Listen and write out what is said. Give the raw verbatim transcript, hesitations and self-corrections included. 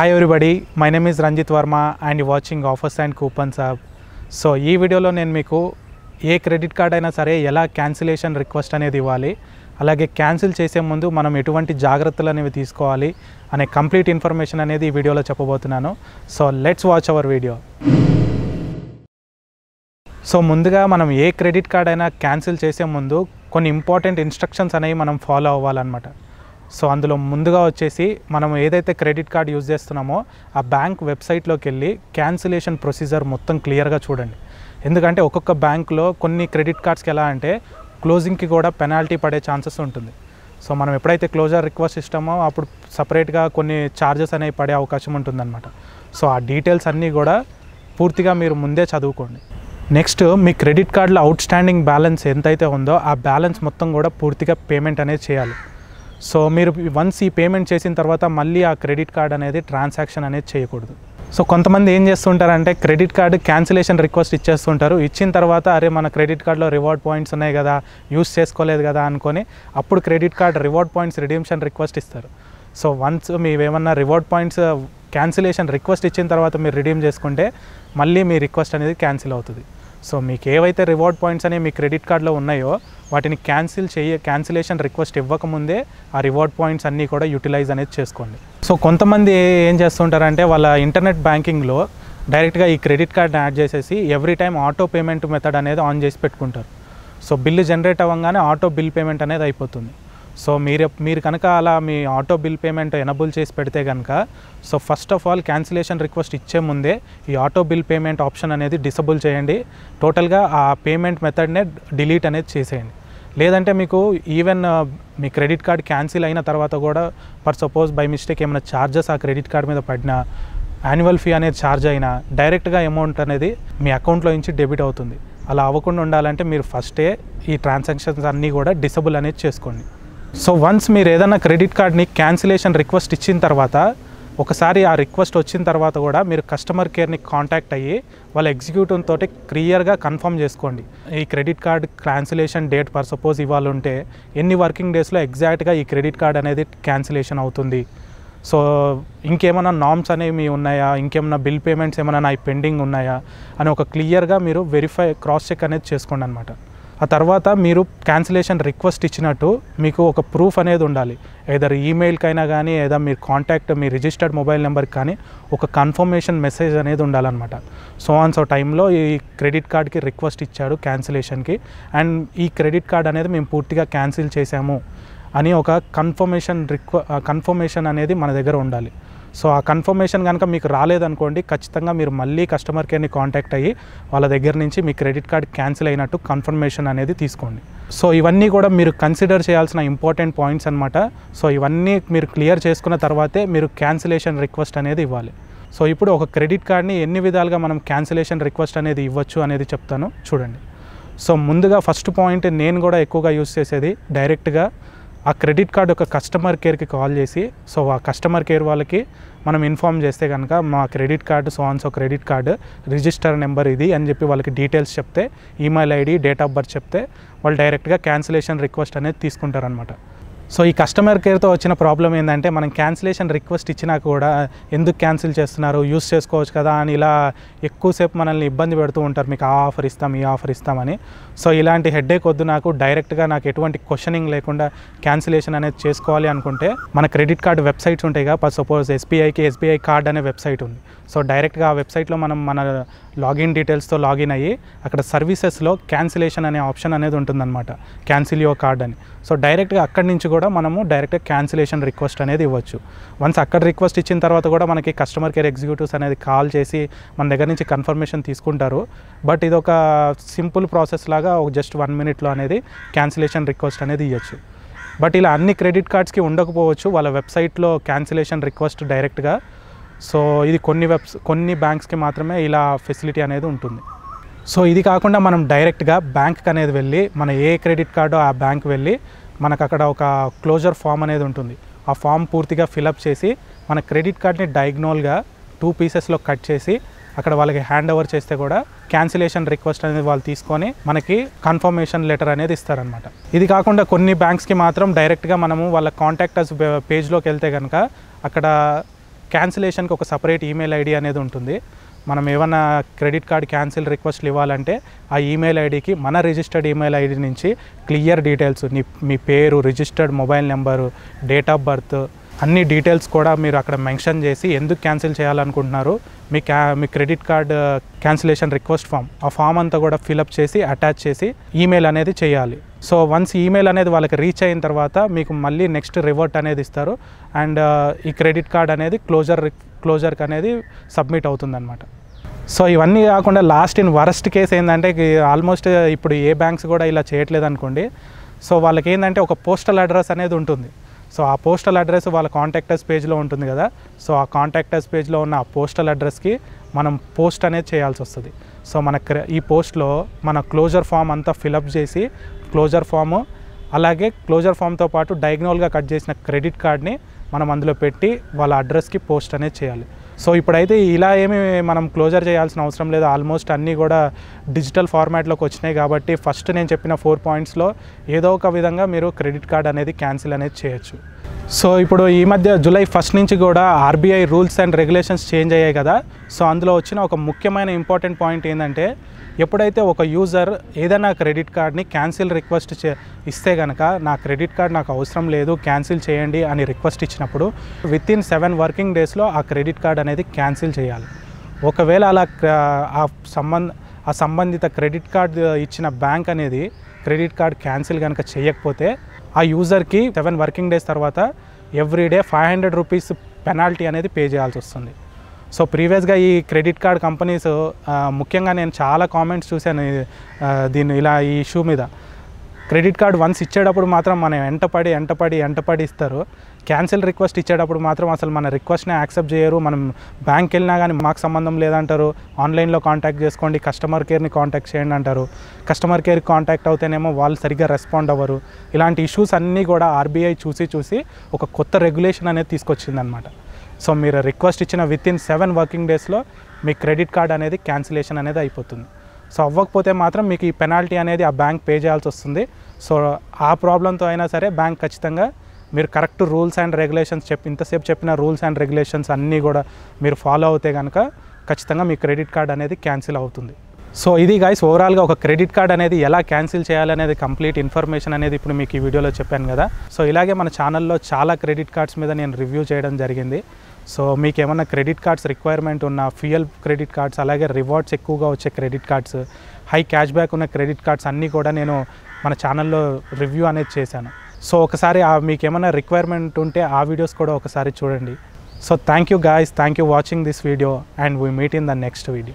Hi everybody, my name is Ranjit Verma and you're watching Offers and Coupons Hub. So in this video, I will tell you credit card is a cancellation request. అలాగే cancel చేసే ముందు మనం ఎటువంటి జాగృతలు అనేవి తీసుకోవాలి అనే complete information అనేది ఈ వీడియోలో చెప్పబోతున్నాను. So let's watch our video. So ముందుగా మనం ఏ క్రెడిట్ కార్డ్ అయినా క్యాన్సిల్ చేసే ముందు కొన్ని ఇంపార్టెంట్ ఇన్స్ట్రక్షన్స్ అనేవి మనం ఫాలో అవ్వాలన్నమాట. సో అందులో ముందుగా వచ్చేసి మనం ఏదైతే క్రెడిట్ కార్డ్ యూజ్ చేస్తున్నామో ఆ బ్యాంక్ వెబ్సైట్లోకి వెళ్ళి క్యాన్సిలేషన్ ప్రొసీజర్ మొత్తం క్లియర్గా చూడండి. ఎందుకంటే ఒక్కొక్క బ్యాంక్లో కొన్ని క్రెడిట్ కార్డ్స్కి ఎలా అంటే క్లోజింగ్కి కూడా పెనాల్టీ పడే ఛాన్సెస్ ఉంటుంది. సో మనం ఎప్పుడైతే క్లోజర్ రిక్వెస్ట్ ఇస్తామో అప్పుడు సపరేట్గా కొన్ని ఛార్జెస్ అనేవి పడే అవకాశం ఉంటుందన్నమాట. సో ఆ డీటెయిల్స్ అన్నీ కూడా పూర్తిగా మీరు ముందే చదువుకోండి. నెక్స్ట్ మీ క్రెడిట్ కార్డులో అవుట్ స్టాండింగ్ బ్యాలెన్స్ ఎంతైతే ఉందో ఆ బ్యాలెన్స్ మొత్తం కూడా పూర్తిగా పేమెంట్ అనేది చేయాలి. సో మీరు వన్స్ ఈ పేమెంట్ చేసిన తర్వాత మళ్ళీ ఆ క్రెడిట్ కార్డ్ అనేది ట్రాన్సాక్షన్ అనేది చేయకూడదు. సో కొంతమంది ఏం చేస్తుంటారంటే క్రెడిట్ కార్డు క్యాన్సిలేషన్ రిక్వెస్ట్ ఇచ్చేస్తుంటారు. ఇచ్చిన తర్వాత అరే మన క్రెడిట్ కార్డులో రివార్డ్ పాయింట్స్ ఉన్నాయి కదా, యూస్ చేసుకోలేదు కదా అనుకొని అప్పుడు credit card reward points redemption request ఇస్తారు. సో వన్స్ మీవేమన్నా రివార్డ్ పాయింట్స్ క్యాన్సిలేషన్ రిక్వెస్ట్ ఇచ్చిన తర్వాత మీరు రిడీమ్ చేసుకుంటే మళ్ళీ మీ రిక్వెస్ట్ అనేది క్యాన్సిల్ అవుతుంది. సో మీకు ఏవైతే రివార్డ్ పాయింట్స్ అనేవి మీ క్రెడిట్ కార్డులో ఉన్నాయో వాటిని క్యాన్సిల్ చేయ క్యాన్సిలేషన్ రిక్వెస్ట్ ఇవ్వకముందే ఆ రివార్డ్ పాయింట్స్ అన్నీ కూడా యూటిలైజ్ అనేది చేసుకోండి. సో కొంతమంది ఏం చేస్తుంటారంటే వాళ్ళ ఇంటర్నెట్ బ్యాంకింగ్లో డైరెక్ట్గా ఈ క్రెడిట్ కార్డ్ని యాడ్ చేసేసి every time auto payment method అనేది ఆన్ చేసి పెట్టుకుంటారు. సో బిల్లు జనరేట్ అవ్వగానే ఆటో బిల్ పేమెంట్ అనేది అయిపోతుంది. సో మీరు మీరు కనుక అలా మీ ఆటో బిల్ పేమెంట్ ఎనబుల్ చేసి పెడితే కనుక so first of all cancellation request ఇచ్చే ముందే ఈ ఆటో బిల్ పేమెంట్ ఆప్షన్ అనేది డిసేబుల్ చేయండి. టోటల్గా ఆ పేమెంట్ మెథడ్నే డిలీట్ అనేది చేసేయండి. లేదంటే మీకు ఈవెన్ మీ క్రెడిట్ కార్డ్ క్యాన్సిల్ అయిన తర్వాత కూడా ఫర్ సపోజ్ బై మిస్టేక్ ఏమైనా ఛార్జెస్ ఆ క్రెడిట్ కార్డ్ మీద పడినా యాన్యువల్ ఫీ అనేది ఛార్జ్ అయినా డైరెక్ట్గా అమౌంట్ అనేది మీ అకౌంట్లో నుంచి డెబిట్ అవుతుంది. అలా అవ్వకుండా ఉండాలంటే మీరు ఫస్టే ఈ ట్రాన్సాక్షన్స్ అన్నీ కూడా డిసేబుల్ అనేది చేసుకోండి. సో వన్స్ మీరు ఏదైనా క్రెడిట్ కార్డ్ని క్యాన్సిలేషన్ రిక్వెస్ట్ ఇచ్చిన తర్వాత ఒకసారి ఆ రిక్వెస్ట్ వచ్చిన తర్వాత కూడా మీరు కస్టమర్ కేర్ని కాంటాక్ట్ అయ్యి వాళ్ళ ఎగ్జిక్యూటివ్ తోటి క్లియర్గా కన్ఫర్మ్ చేసుకోండి. ఈ credit card cancellation date for suppose ఇవాళ ఉంటే ఎన్ని వర్కింగ్ డేస్లో ఎగ్జాక్ట్గా ఈ క్రెడిట్ కార్డ్ అనేది క్యాన్సిలేషన్ అవుతుంది. సో ఇంకేమైనా నామ్స్ అనేవి ఉన్నాయా, ఇంకేమైనా బిల్ పేమెంట్స్ ఏమైనా నా పెండింగ్ ఉన్నాయా అని ఒక క్లియర్గా మీరు వెరిఫై క్రాస్ చెక్ అనేది చేసుకోండి అనమాట. ఆ తర్వాత మీరు క్యాన్సిలేషన్ రిక్వెస్ట్ ఇచ్చినట్టు మీకు ఒక ప్రూఫ్ అనేది ఉండాలి. ఏదైనా ఈమెయిల్కైనా కానీ లేదా మీరు కాంటాక్ట్ మీ రిజిస్టర్డ్ మొబైల్ నెంబర్కి కానీ ఒక కన్ఫర్మేషన్ మెసేజ్ అనేది ఉండాలన్నమాట. సో ఆన్ సో టైంలో ఈ క్రెడిట్ కార్డ్కి రిక్వెస్ట్ ఇచ్చాడు క్యాన్సిలేషన్కి అండ్ ఈ క్రెడిట్ కార్డ్ అనేది మేము పూర్తిగా క్యాన్సిల్ చేసాము అని ఒక కన్ఫర్మేషన్ రిక్వ కన్ఫర్మేషన్ అనేది మన దగ్గర ఉండాలి. సో ఆ కన్ఫర్మేషన్ కనుక మీకు రాలేదనుకోండి ఖచ్చితంగా మీరు మళ్ళీ కస్టమర్ కేర్ని కాంటాక్ట్ అయ్యి వాళ్ళ దగ్గర నుంచి మీ క్రెడిట్ కార్డ్ క్యాన్సిల్ అయినట్టు కన్ఫర్మేషన్ అనేది తీసుకోండి. సో ఇవన్నీ కూడా మీరు కన్సిడర్ చేయాల్సిన ఇంపార్టెంట్ పాయింట్స్ అనమాట. సో ఇవన్నీ మీరు క్లియర్ చేసుకున్న తర్వాతే మీరు క్యాన్సిలేషన్ రిక్వెస్ట్ అనేది ఇవ్వాలి. సో ఇప్పుడు ఒక క్రెడిట్ కార్డ్ని ఎన్ని విధాలుగా మనం క్యాన్సిలేషన్ రిక్వెస్ట్ అనేది ఇవ్వచ్చు అనేది చెప్తాను చూడండి. సో ముందుగా ఫస్ట్ పాయింట్ నేను కూడా ఎక్కువగా యూజ్ చేసేది డైరెక్ట్గా ఆ క్రెడిట్ కార్డ్ యొక్క కస్టమర్ కేర్కి కాల్ చేసి సో ఆ కస్టమర్ కేర్ వాళ్ళకి మనం ఇన్ఫామ్ చేస్తే కనుక మా credit card so on so credit card register number ఇది అని చెప్పి వాళ్ళకి డీటెయిల్స్ చెప్తే email ID date of birth చెప్తే వాళ్ళు డైరెక్ట్గా క్యాన్సిలేషన్ రిక్వెస్ట్ అనేది తీసుకుంటారనమాట. సో ఈ కస్టమర్ కేర్తో వచ్చిన ప్రాబ్లం ఏంటంటే మనం క్యాన్సిలేషన్ రిక్వెస్ట్ ఇచ్చినా కూడా ఎందుకు క్యాన్సిల్ చేస్తున్నారు, యూస్ చేసుకోవచ్చు కదా అని ఇలా ఎక్కువసేపు మనల్ని ఇబ్బంది పెడుతూ ఉంటారు. మీకు ఆ ఆఫర్ ఇస్తాం ఈ ఆఫర్ ఇస్తామని. సో ఇలాంటి హెడ్ఏక్ వద్దు నాకు, డైరెక్ట్గా నాకు ఎటువంటి క్వశ్చనింగ్ లేకుండా క్యాన్సిలేషన్ అనేది చేసుకోవాలి అనుకుంటే మన క్రెడిట్ కార్డ్ వెబ్సైట్స్ ఉంటాయిగా. ఫర్ సపోజ్ ఎస్బీఐకి ఎస్బీఐ కార్డ్ అనే వెబ్సైట్ ఉంది. సో డైరెక్ట్గా ఆ వెబ్సైట్లో మనం మన లాగిన్ డీటెయిల్స్తో లాగిన్ అయ్యి అక్కడ సర్వీసెస్లో క్యాన్సిలేషన్ అనే ఆప్షన్ అనేది ఉంటుందన్నమాట, క్యాన్సిల్ యువర్ కార్డ్ అని. సో డైరెక్ట్గా అక్కడి నుంచి కూడా మనము డైరెక్ట్గా క్యాన్సిలేషన్ రిక్వెస్ట్ అనేది ఇవ్వచ్చు. వన్స్ అక్కడ రిక్వెస్ట్ ఇచ్చిన తర్వాత కూడా మనకి కస్టమర్ కేర్ ఎగ్జిక్యూటివ్స్ అనేది కాల్ చేసి మన దగ్గర నుంచి కన్ఫర్మేషన్ తీసుకుంటారు. బట్ ఇది ఒక సింపుల్ ప్రాసెస్ లాగా ఒక జస్ట్ వన్ మినిట్లో అనేది క్యాన్సిలేషన్ రిక్వెస్ట్ అనేది ఇవ్వచ్చు. బట్ ఇలా అన్ని క్రెడిట్ కార్డ్స్కి ఉండకపోవచ్చు వాళ్ళ వెబ్సైట్లో క్యాన్సిలేషన్ రిక్వెస్ట్ డైరెక్ట్గా. సో ఇది కొన్ని వెబ్స్ కొన్ని బ్యాంక్స్కి మాత్రమే ఇలా ఫెసిలిటీ అనేది ఉంటుంది. సో ఇది కాకుండా మనం డైరెక్ట్గా బ్యాంక్కి అనేది వెళ్ళి మన ఏ క్రెడిట్ కార్డో ఆ బ్యాంక్ వెళ్ళి మనకు అక్కడ ఒక క్లోజర్ ఫామ్ అనేది ఉంటుంది. ఆ ఫామ్ పూర్తిగా ఫిలప్ చేసి మన క్రెడిట్ కార్డ్ని డయాగ్నల్గా టూ పీసెస్లో కట్ చేసి అక్కడ వాళ్ళకి హ్యాండ్ ఓవర్ చేస్తే కూడా క్యాన్సిలేషన్ రిక్వెస్ట్ అనేది వాళ్ళు తీసుకొని మనకి కన్ఫర్మేషన్ లెటర్ అనేది ఇస్తారనమాట. ఇది కాకుండా కొన్ని బ్యాంక్స్కి మాత్రం డైరెక్ట్గా మనము వాళ్ళ కాంటాక్టర్స్ పేజ్లోకి వెళ్తే కనుక అక్కడ క్యాన్సిలేషన్ కి ఒక సెపరేట్ ఈమెయిల్ ఐడి అనేది ఉంటుంది. మనం ఏమైనా క్రెడిట్ కార్డ్ క్యాన్సిల్ రిక్వెస్ట్లు ఇవ్వాలంటే ఆ ఈమెయిల్ ఐడికి మన రిజిస్టర్డ్ ఈమెయిల్ ఐడి నుంచి క్లియర్ డీటెయిల్స్, మీ పేరు, registered mobile number, date of birth అన్ని డీటెయిల్స్ కూడా మీరు అక్కడ మెన్షన్ చేసి ఎందుకు క్యాన్సిల్ చేయాలనుకుంటున్నారు, మీ క్యా మీ credit card cancellation request form, ఆ ఫామ్ అంతా కూడా ఫిలప్ చేసి అటాచ్ చేసి ఈమెయిల్ అనేది చేయాలి. సో వన్స్ ఈమెయిల్ అనేది వాళ్ళకి రీచ్ అయిన తర్వాత మీకు మళ్ళీ నెక్స్ట్ రివర్ట్ అనేది ఇస్తారు. అండ్ ఈ క్రెడిట్ కార్డ్ అనేది క్లోజర్ క్లోజర్కి అనేది సబ్మిట్ అవుతుందన్నమాట. సో ఇవన్నీ కాకుండా లాస్ట్ ఇన్ వరస్ట్ కేసు ఏంటంటే ఆల్మోస్ట్ ఇప్పుడు ఏ బ్యాంక్స్ కూడా ఇలా చేయట్లేదు అనుకోండి. సో వాళ్ళకి ఏంటంటే ఒక పోస్టల్ అడ్రస్ అనేది ఉంటుంది. సో ఆ పోస్టల్ అడ్రస్ వాళ్ళ కాంటాక్టర్స్ పేజ్లో ఉంటుంది కదా. సో ఆ కాంటాక్టర్స్ పేజ్లో ఉన్న ఆ పోస్టల్ అడ్రస్కి మనం పోస్ట్ అనేది చేయాల్సి వస్తుంది. సో మన ఈ పోస్ట్లో మన క్లోజర్ ఫామ్ అంతా ఫిలప్ చేసి క్లోజర్ ఫాము అలాగే క్లోజర్ ఫామ్తో పాటు డయాగ్నల్గా కట్ చేసిన క్రెడిట్ కార్డ్ని మనం అందులో పెట్టి వాళ్ళ అడ్రస్కి పోస్ట్ అనేది చేయాలి. సో ఇప్పుడైతే ఇలా ఏమి మనం క్లోజర్ చేయాల్సిన అవసరం లేదు. ఆల్మోస్ట్ అన్నీ కూడా డిజిటల్ ఫార్మాట్లోకి వచ్చినాయి కాబట్టి ఫస్ట్ నేను చెప్పిన ఫోర్ పాయింట్స్లో ఏదో ఒక విధంగా మీరు క్రెడిట్ కార్డ్ అనేది క్యాన్సిల్ అనేది చేయొచ్చు. సో ఇప్పుడు ఈ మధ్య జూలై ఫస్ట్ నుంచి కూడా RBI rules and regulations change అయ్యాయి కదా. సో అందులో వచ్చిన ఒక ముఖ్యమైన ఇంపార్టెంట్ పాయింట్ ఏంటంటే ఎప్పుడైతే ఒక యూజర్ ఏదైనా క్రెడిట్ కార్డ్ని క్యాన్సిల్ రిక్వెస్ట్ చే ఇస్తే కనుక నా క్రెడిట్ కార్డ్ నాకు అవసరం లేదు క్యాన్సిల్ చేయండి అని రిక్వెస్ట్ ఇచ్చినప్పుడు విత్ ఇన్ సెవెన్ వర్కింగ్ డేస్లో ఆ క్రెడిట్ కార్డ్ అనేది క్యాన్సిల్ చేయాలి. ఒకవేళ అలా ఆ సంబంధ ఆ సంబంధిత క్రెడిట్ కార్డ్ ఇచ్చిన బ్యాంక్ అనేది క్రెడిట్ కార్డ్ క్యాన్సిల్ కనుక చేయకపోతే ఆ యూజర్కి సెవెన్ వర్కింగ్ డేస్ తర్వాత everyday five hundred rupees penalty అనేది పే చేయాల్సి వస్తుంది. సో ప్రీవియస్గా ఈ క్రెడిట్ కార్డ్ కంపెనీస్ ముఖ్యంగా నేను చాలా కామెంట్స్ చూశాను దీన్ని ఇలా ఈ ఇష్యూ మీద. క్రెడిట్ కార్డ్ వన్స్ ఇచ్చేటప్పుడు మాత్రం మనం ఎంటపడి ఎంటపడి ఎంటపడి ఇస్తారు. క్యాన్సిల్ రిక్వెస్ట్ ఇచ్చేటప్పుడు మాత్రం అసలు మన రిక్వెస్ట్ని యాక్సెప్ట్ చేయరు. మనం బ్యాంక్కి వెళ్ళినా కానీ మాకు సంబంధం లేదంటారు, ఆన్లైన్లో కాంటాక్ట్ చేసుకోండి, కస్టమర్ కేర్ని కాంటాక్ట్ చేయండి అంటారు. కస్టమర్ కేర్కి కాంటాక్ట్ అవుతేనేమో వాళ్ళు సరిగ్గా రెస్పాండ్ అవ్వరు. ఇలాంటి ఇష్యూస్ అన్నీ కూడా ఆర్బీఐ చూసి చూసి ఒక కొత్త రెగ్యులేషన్ అనేది తీసుకొచ్చిందనమాట. సో మీరు రిక్వెస్ట్ ఇచ్చిన విత్ ఇన్ సెవెన్ వర్కింగ్ డేస్లో మీ క్రెడిట్ కార్డ్ అనేది క్యాన్సిలేషన్ అనేది అయిపోతుంది. సో అవ్వకపోతే మాత్రం మీకు ఈ పెనాల్టీ అనేది ఆ బ్యాంక్ పే చేయాల్సి వస్తుంది. సో ఆ ప్రాబ్లంతో అయినా సరే బ్యాంక్ ఖచ్చితంగా మీరు కరెక్ట్ రూల్స్ అండ్ రెగ్యులేషన్స్ చెప్పి ఇంతసేపు చెప్పిన రూల్స్ అండ్ రెగ్యులేషన్స్ అన్నీ కూడా మీరు ఫాలో అవుతే కనుక ఖచ్చితంగా మీ క్రెడిట్ కార్డ్ అనేది క్యాన్సిల్ అవుతుంది. సో ఇది గైస్ ఓవరాల్గా ఒక క్రెడిట్ కార్డ్ అనేది ఎలా క్యాన్సిల్ చేయాలనేది కంప్లీట్ ఇన్ఫర్మేషన్ అనేది ఇప్పుడు మీకు ఈ వీడియోలో చెప్పాను కదా. సో ఇలాగే మన ఛానల్లో చాలా క్రెడిట్ కార్డ్స్ మీద నేను రివ్యూ చేయడం జరిగింది. సో మీకు ఏమైనా క్రెడిట్ కార్డ్స్ రిక్వైర్మెంట్ ఉన్న ఫ్యూయల్ క్రెడిట్ కార్డ్స్ అలాగే రివార్డ్స్ ఎక్కువగా వచ్చే credit cards, high cash back ఉన్న క్రెడిట్ కార్డ్స్ అన్నీ కూడా నేను మన ఛానల్లో రివ్యూ అనేది చేశాను. సో ఒకసారి మీకు ఏమైనా రిక్వైర్మెంట్ ఉంటే ఆ వీడియోస్ కూడా ఒకసారి చూడండి. So thank you guys, Thank you for watching this video, and we meet in the next video.